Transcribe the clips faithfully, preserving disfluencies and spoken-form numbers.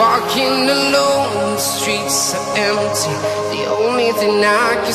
walking alone, the streets are empty. The only thing I can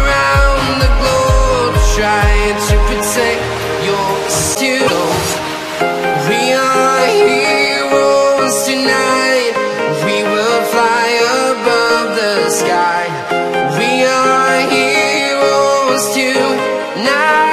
around the globe, trying to protect your studio. We are heroes tonight. We will fly above the sky. We are heroes tonight.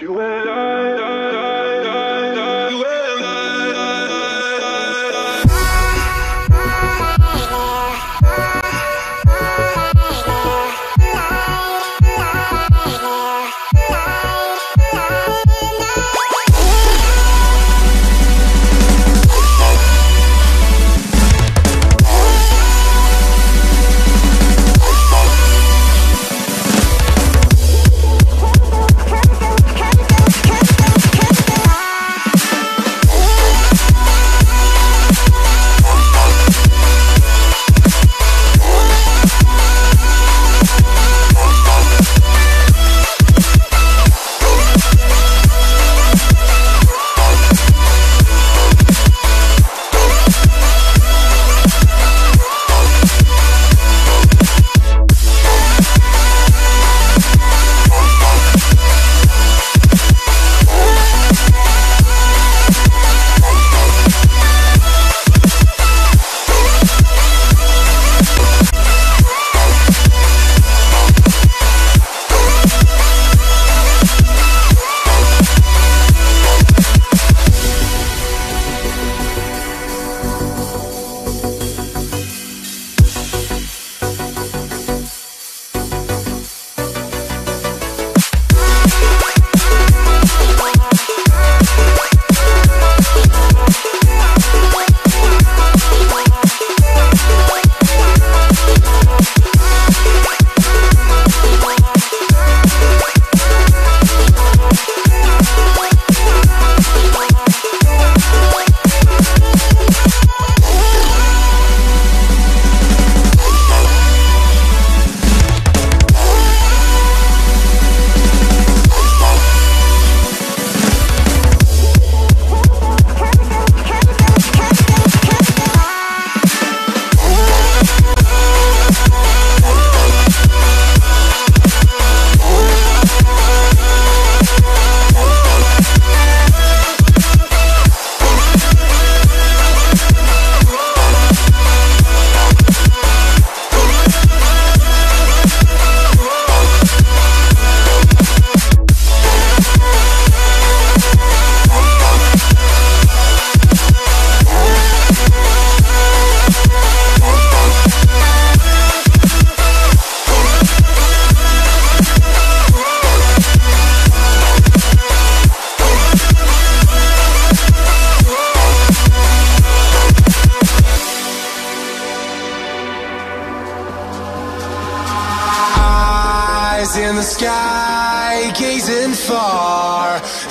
You and I, you and I. in the sky, gazing far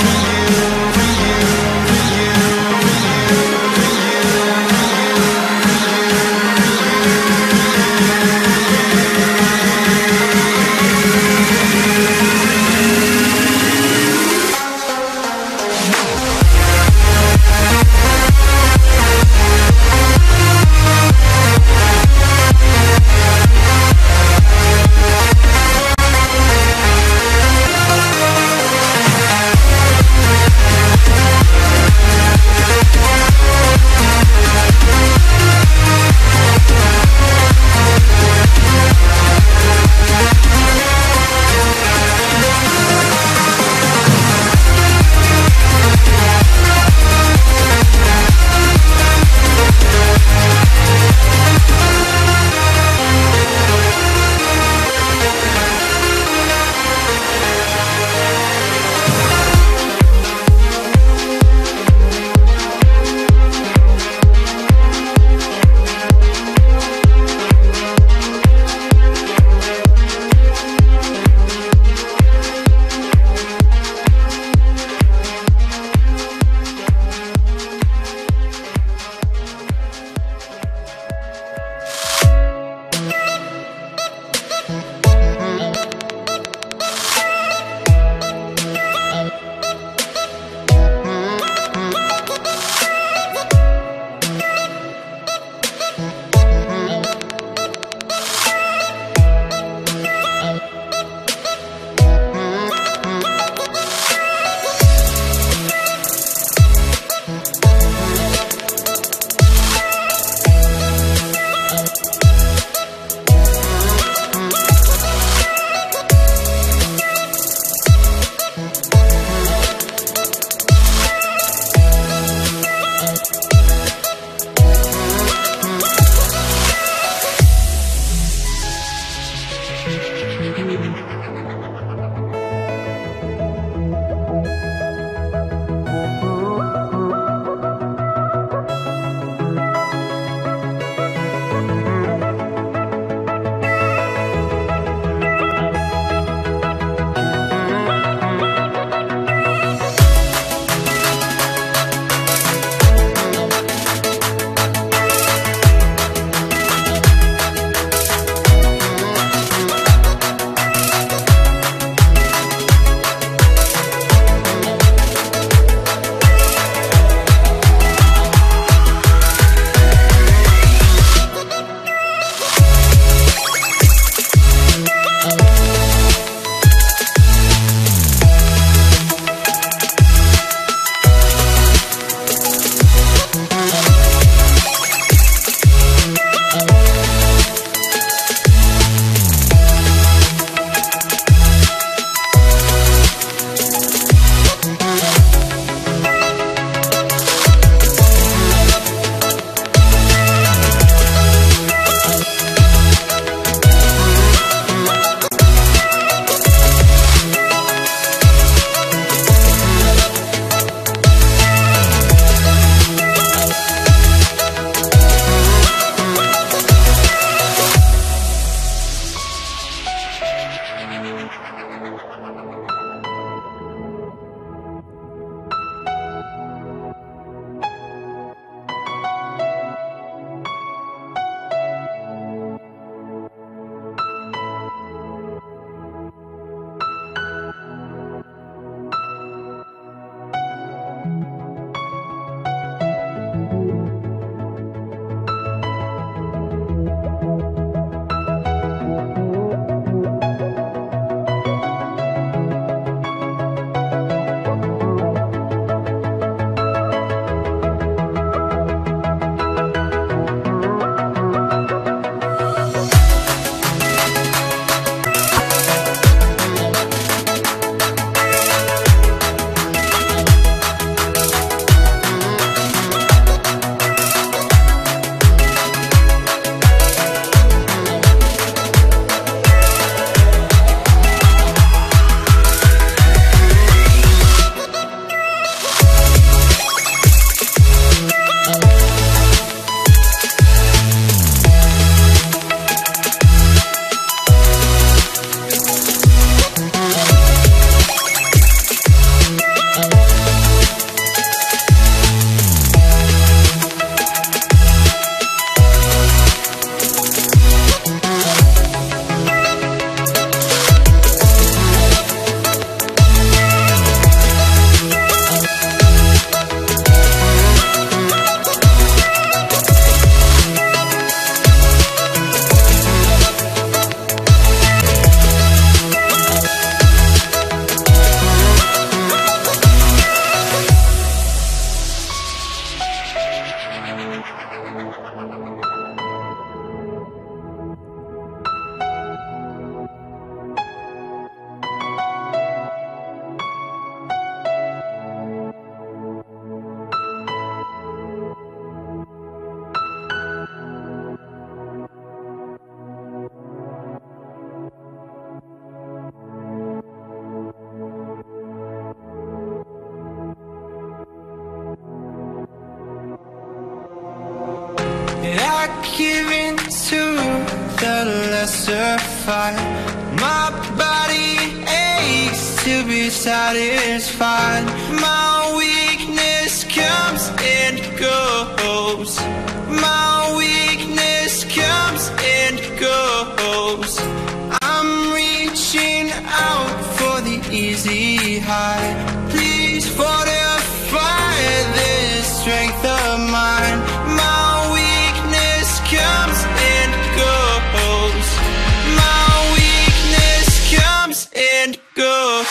give in to the lesser fight. My body aches to be satisfied. My weakness comes and goes. My weakness comes and goes. I'm reaching out for the easy high. Please fortify this strength of mine. My weakness comes and goes. My weakness comes and goes.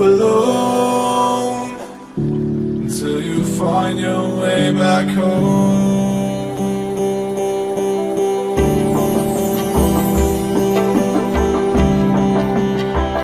Alone until you find your way back home.